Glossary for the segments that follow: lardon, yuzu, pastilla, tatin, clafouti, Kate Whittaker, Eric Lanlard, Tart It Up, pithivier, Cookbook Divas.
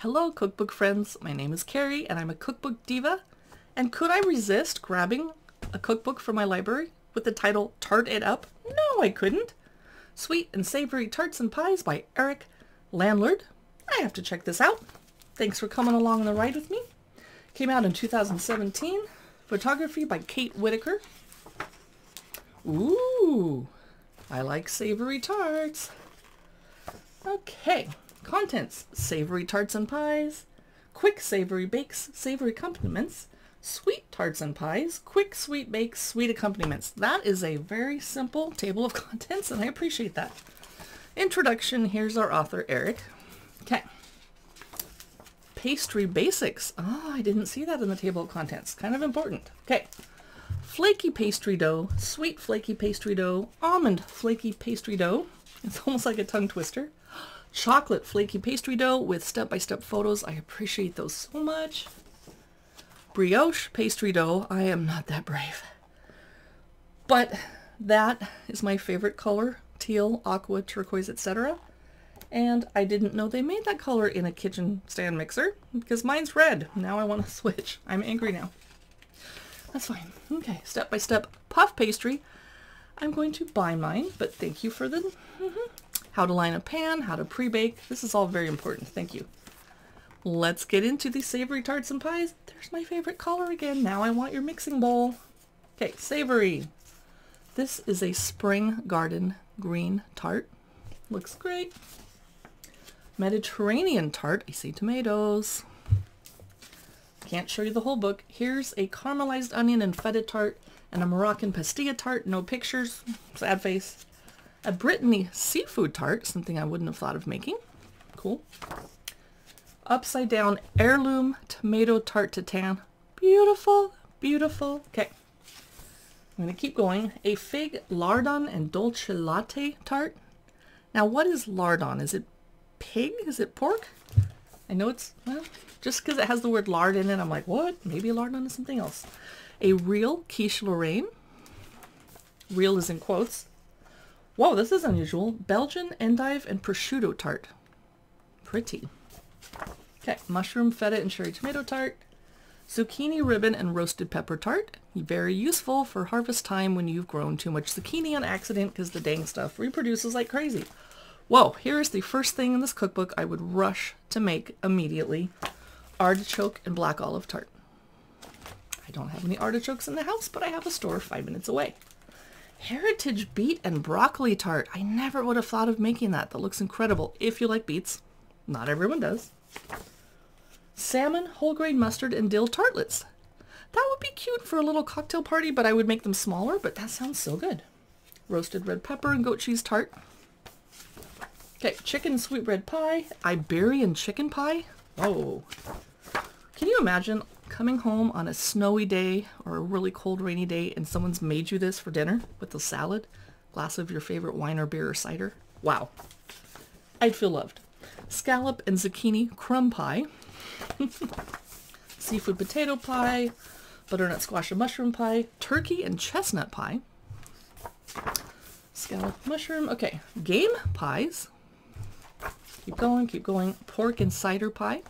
Hello cookbook friends, my name is Carrie and I'm a cookbook diva, and could I resist grabbing a cookbook from my library with the title Tart It Up? No, I couldn't. Sweet and Savory Tarts and Pies by Eric Lanlard. I have to check this out. Thanks for coming along on the ride with me. Came out in 2017. Photography by Kate Whittaker. Ooh, I like savory tarts. Okay. Contents: savory tarts and pies, quick savory bakes, savory accompaniments, sweet tarts and pies, quick sweet bakes, sweet accompaniments. That is a very simple table of contents, and I appreciate that. Introduction, here's our author, Eric. Okay. Pastry basics. Oh, I didn't see that in the table of contents. Kind of important. Okay. Flaky pastry dough, sweet flaky pastry dough, almond flaky pastry dough. It's almost like a tongue twister. Chocolate flaky pastry dough with step-by-step photos. I appreciate those so much. Brioche pastry dough. I am not that brave. But that is my favorite color, teal, aqua, turquoise, etc. And I didn't know they made that color in a kitchen stand mixer because mine's red. Now I want to switch. I'm angry now. That's fine. Okay, step-by-step puff pastry. I'm going to buy mine, but thank you for the... How to line a pan, how to pre-bake. This is all very important. Thank you. Let's get into the savory tarts and pies. There's my favorite color again. Now I want your mixing bowl. Okay, savory. This is a spring garden green tart. Looks great. Mediterranean tart. I see tomatoes. Can't show you the whole book. Here's a caramelized onion and feta tart and a Moroccan pastilla tart. No pictures. Sad face. A Brittany seafood tart, something I wouldn't have thought of making. Cool. Upside down heirloom tomato tart tatin. Beautiful, beautiful. Okay. I'm going to keep going. A fig lardon and dolce latte tart. Now what is lardon? Is it pig? Is it pork? I know it's, well, just because it has the word lard in it, I'm like, what? Maybe lardon is something else. A real quiche Lorraine. Real is in quotes. Whoa, this is unusual. Belgian endive and prosciutto tart. Pretty. Okay, mushroom, feta, and cherry tomato tart. Zucchini ribbon and roasted pepper tart. Very useful for harvest time when you've grown too much zucchini on accident because the dang stuff reproduces like crazy. Whoa, here's the first thing in this cookbook I would rush to make immediately. Artichoke and black olive tart. I don't have any artichokes in the house, but I have a store 5 minutes away. Heritage beet and broccoli tart. I never would have thought of making that. That looks incredible if you like beets. Not everyone does. Salmon, whole grain mustard, and dill tartlets. That would be cute for a little cocktail party, but I would make them smaller, but that sounds so good. Roasted red pepper and goat cheese tart. Okay, chicken sweetbread pie, Iberian chicken pie. Oh, can you imagine coming home on a snowy day or a really cold rainy day and someone's made you this for dinner with a salad, glass of your favorite wine or beer or cider? Wow. I'd feel loved. Scallop and zucchini crumb pie. Seafood potato pie, butternut squash and mushroom pie, turkey and chestnut pie. Scallop mushroom. Okay. Game pies. Keep going, keep going. Pork and cider pie.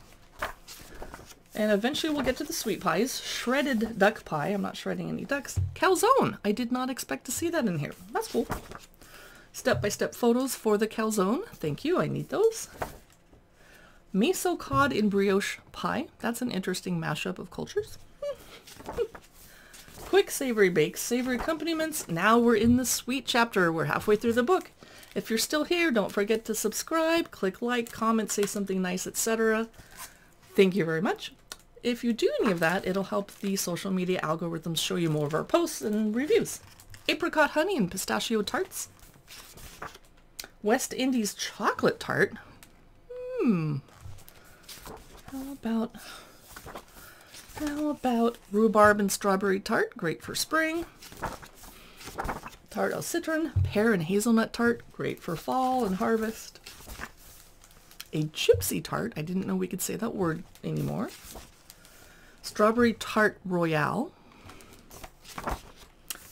And eventually we'll get to the sweet pies. Shredded duck pie. I'm not shredding any ducks. Calzone. I did not expect to see that in here. That's cool. Step-by-step photos for the calzone. Thank you. I need those. Miso cod in brioche pie. That's an interesting mashup of cultures. Quick savory bakes, savory accompaniments. Now we're in the sweet chapter. We're halfway through the book. If you're still here, don't forget to subscribe, click like, comment, say something nice, etc. Thank you very much. If you do any of that, it'll help the social media algorithms show you more of our posts and reviews. Apricot honey and pistachio tarts. West Indies chocolate tart. How about rhubarb and strawberry tart? Great for spring. Tart au citron, pear and hazelnut tart. Great for fall and harvest. A gypsy tart. I didn't know we could say that word anymore. Strawberry tart royale.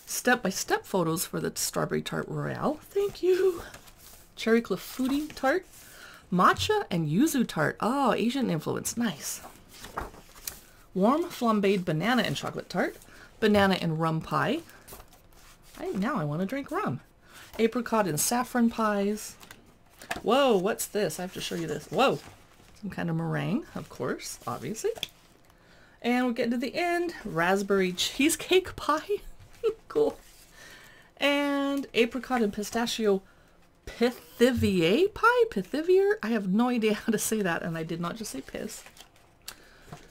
Step-by-step photos for the strawberry tart royale. Thank you. Cherry clafouti tart. Matcha and yuzu tart. Oh, Asian influence. Nice. Warm flambéed banana and chocolate tart. Banana and rum pie. Now I want to drink rum. Apricot and saffron pies. Whoa, what's this? I have to show you this. Whoa. Some kind of meringue, of course, obviously. And we're getting to the end. Raspberry cheesecake pie. Cool. And apricot and pistachio pithivier pie? Pithivier? I have no idea how to say that, and I did not just say piss.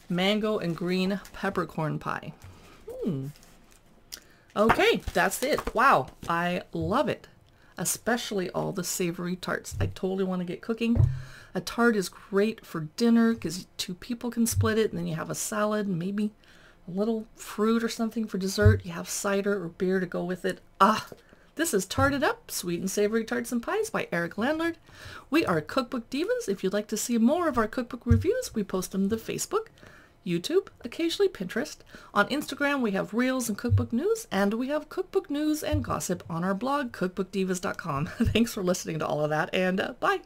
Mango and green peppercorn pie. Okay, that's it. Wow, I love it. Especially all the savory tarts. I totally want to get cooking. A tart is great for dinner because two people can split it, and then you have a salad, maybe a little fruit or something for dessert. You have cider or beer to go with it. Ah, this is Tart It Up, Sweet and Savory Tarts and Pies by Eric Lanlard. We are Cookbook Divas. If you'd like to see more of our cookbook reviews, we post them to Facebook, YouTube, occasionally Pinterest. On Instagram, we have Reels and Cookbook News, and we have cookbook news and gossip on our blog, cookbookdivas.com. Thanks for listening to all of that, and bye!